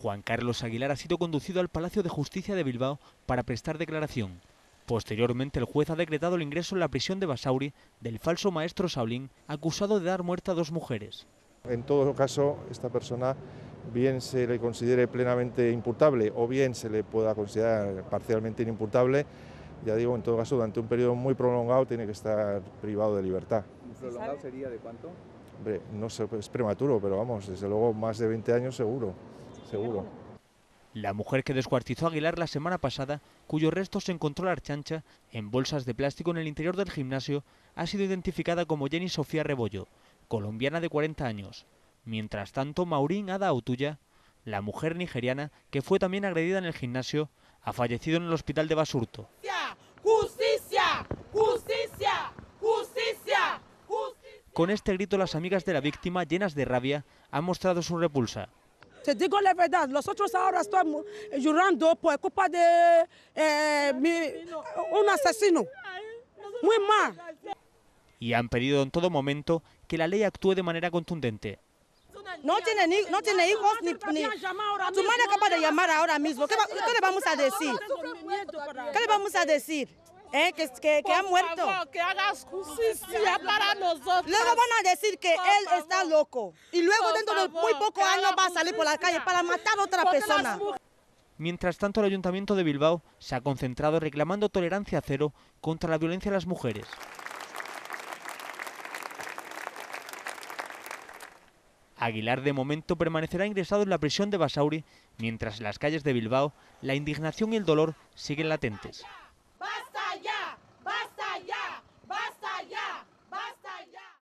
Juan Carlos Aguilar ha sido conducido al Palacio de Justicia de Bilbao para prestar declaración. Posteriormente, el juez ha decretado el ingreso en la prisión de Basauri del falso maestro Saulín, acusado de dar muerte a dos mujeres. En todo caso, esta persona bien se le considere plenamente imputable o bien se le pueda considerar parcialmente inimputable. Ya digo, en todo caso, durante un periodo muy prolongado tiene que estar privado de libertad. ¿Prolongado sería de cuánto? Hombre, no sé, es prematuro, pero vamos, desde luego más de 20 años seguro, seguro. La mujer que descuartizó a Aguilar la semana pasada, cuyo resto se encontró la Archancha en bolsas de plástico en el interior del gimnasio, ha sido identificada como Jenny Sofía Rebollo, colombiana de 40 años. Mientras tanto, Mauren Ada Otuya, la mujer nigeriana que fue también agredida en el gimnasio, ha fallecido en el hospital de Basurto. ¡Justicia! ¡Justicia! ¡Justicia! ¡Justicia! Con este grito, las amigas de la víctima, llenas de rabia, han mostrado su repulsa. Te digo la verdad, nosotros ahora estamos llorando por culpa de un asesino. Muy mal. Y han pedido en todo momento que la ley actúe de manera contundente. No tiene hijos ni... Tu madre acaba de llamar ahora mismo. ¿Qué le vamos a decir? ¿Qué le vamos a decir? Que ha muerto. Que hagas justicia para nosotros. Luego van a decir que él está loco. Y luego dentro de muy pocos años va a salir por la calle para matar a otra persona. Mientras tanto, el Ayuntamiento de Bilbao se ha concentrado reclamando tolerancia cero contra la violencia a las mujeres. Aguilar de momento permanecerá ingresado en la prisión de Basauri, mientras en las calles de Bilbao la indignación y el dolor siguen latentes.